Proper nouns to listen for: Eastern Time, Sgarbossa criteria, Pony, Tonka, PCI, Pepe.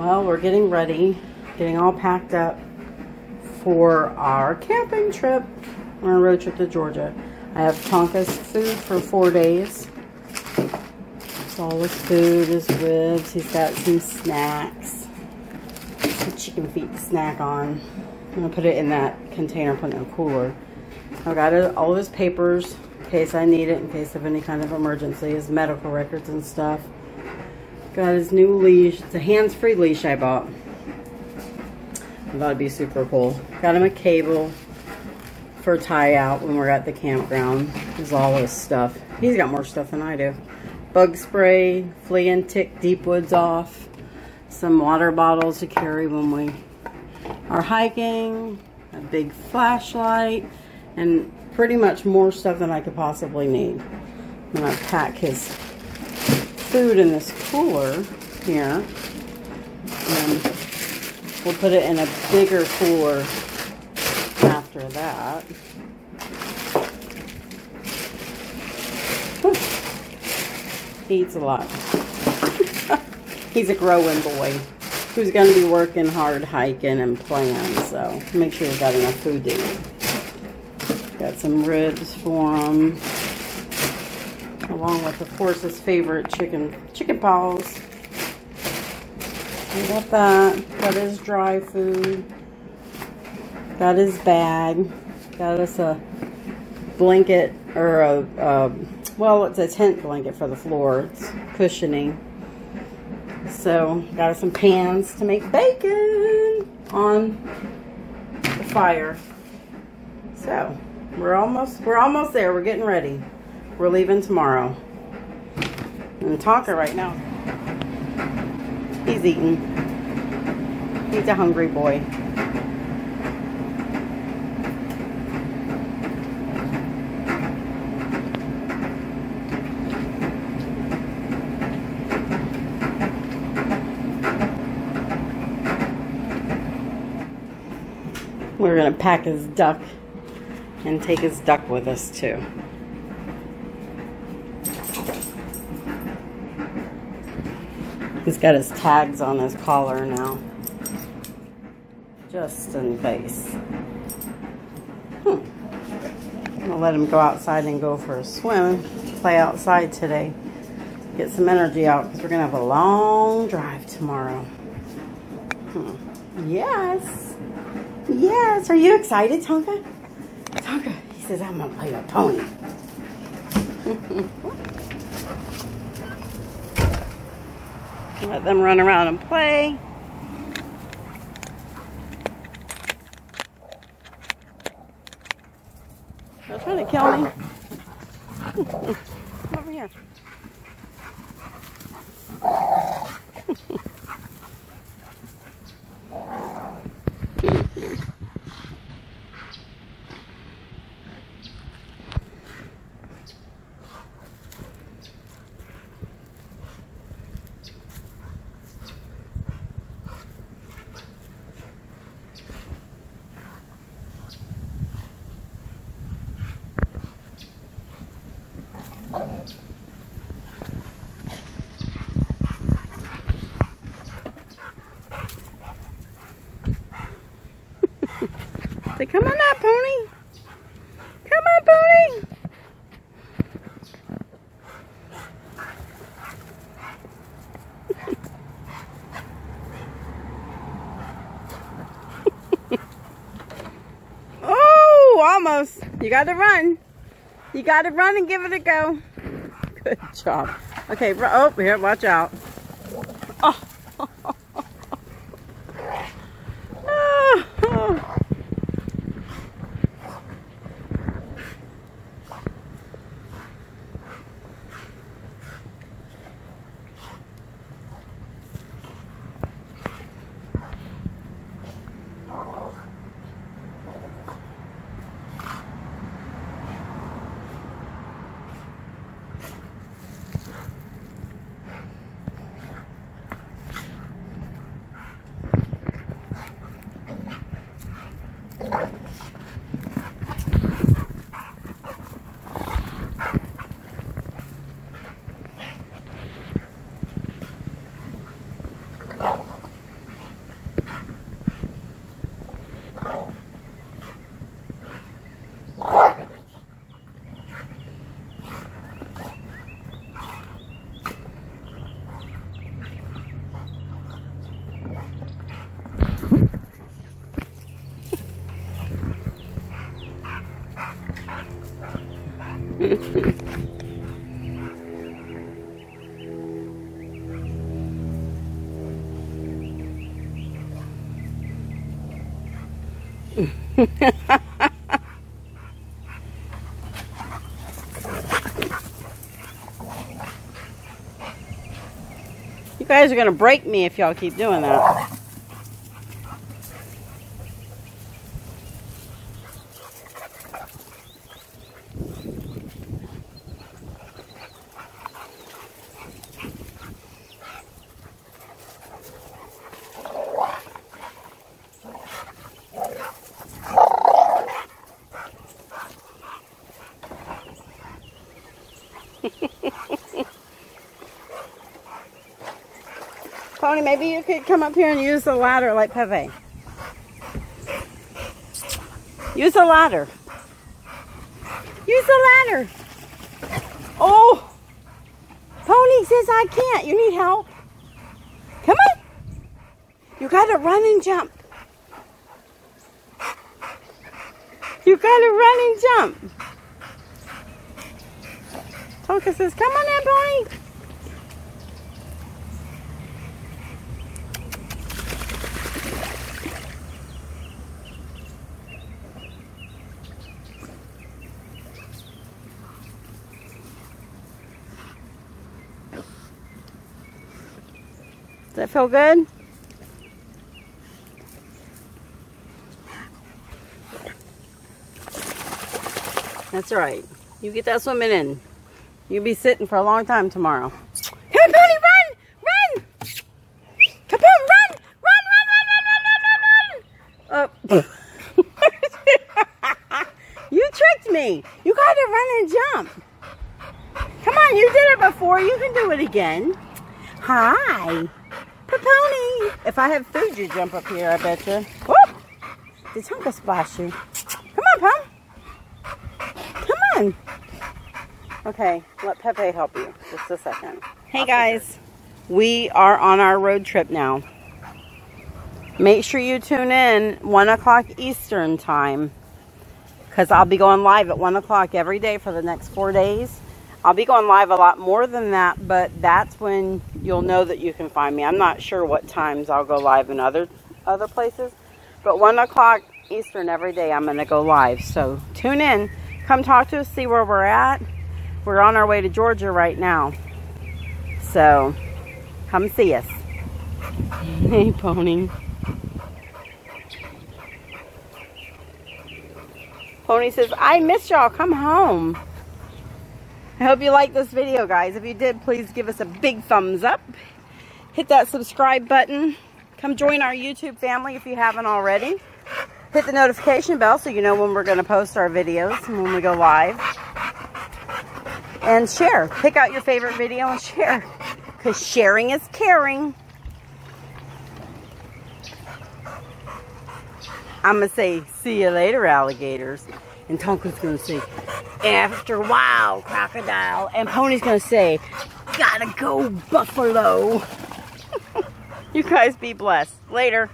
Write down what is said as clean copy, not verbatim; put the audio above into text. Well, we're getting ready, getting all packed up for our camping trip, our road trip to Georgia. I have Tonka's food for 4 days. So all his food, his ribs, he's got some snacks, some chicken feet to snack on. I'm going to put it in that container, put it in a cooler. I've got all of his papers in case I need it, in case of any kind of emergency, his medical records and stuff. Got his new leash. It's a hands-free leash I bought. I thought it'd be super cool. Got him a cable for tie out when we're at the campground. There's all this stuff. He's got more stuff than I do. Bug spray, flea and tick deep woods off. Some water bottles to carry when we are hiking. A big flashlight. And pretty much more stuff than I could possibly need. I'm going to pack his food in this cooler here, and we'll put it in a bigger cooler after that. Whew. He eats a lot. He's a growing boy who's going to be working hard, hiking, and playing, so make sure you've got enough food to eat. Got some ribs for him, along with, of course, his favorite chicken paws. We got that. Got his dry food. Got his bag. Got us a blanket, or well, it's a tent blanket for the floor. It's cushioning. So, got us some pans to make bacon on the fire. So, we're almost there. We're getting ready. We're leaving tomorrow. And Tonka right now, he's eating. He's a hungry boy. We're gonna pack his duck and take his duck with us too. He's got his tags on his collar now, just in case. I'm going to let him go outside and go for a swim, play outside today, get some energy out, because we're going to have a long drive tomorrow. Yes. Yes. Are you excited, Tonka? Tonka, he says, I'm going to play with Pony. Let them run around and play. They're trying to kill me. Come over here. Say, come on up, Pony. Come on, Pony. Oh, almost. You got to run. You got to run and give it a go. Good job. Okay, oh, here, watch out. Oh. You guys are going to break me if y'all keep doing that. Pony, maybe you could come up here and use the ladder like Pepe. Use the ladder. Use the ladder. Oh, Pony says I can't. You need help. Come on. You gotta run and jump. You gotta run and jump. Tonka says, come on in, Pony. Does that feel good? That's right. You get that swimming in. You'll be sitting for a long time tomorrow. Here, Pony, run! Run! Come on, run! Run, run, run, run, run, run, run! You tricked me. You got to run and jump. Come on, you did it before. You can do it again. Hi. Pony. If I have food, you jump up here, I bet you. Whoop! Did Tonka splash you? Come on, Pony. Come on. Okay, let Pepe help you. Just a second. Hey, guys. We are on our road trip now. Make sure you tune in 1 o'clock Eastern time. Because I'll be going live at 1 o'clock every day for the next 4 days. I'll be going live a lot more than that, but that's when you'll know that you can find me. I'm not sure what times I'll go live in other places, but 1 o'clock Eastern every day I'm going to go live. So tune in. Come talk to us, see where we're at. We're on our way to Georgia right now. So come see us. Hey, Pony. Pony says, I miss y'all. Come home. I hope you liked this video, guys. If you did, please give us a big thumbs up. Hit that subscribe button. Come join our YouTube family if you haven't already. Hit the notification bell so you know when we're going to post our videos and when we go live. And share. Pick out your favorite video and share. Because sharing is caring. I'm going to say, see you later, alligators. And Tonka's going to say, after a while, crocodile. And Pony's gonna say, gotta go, buffalo. You guys be blessed. Later.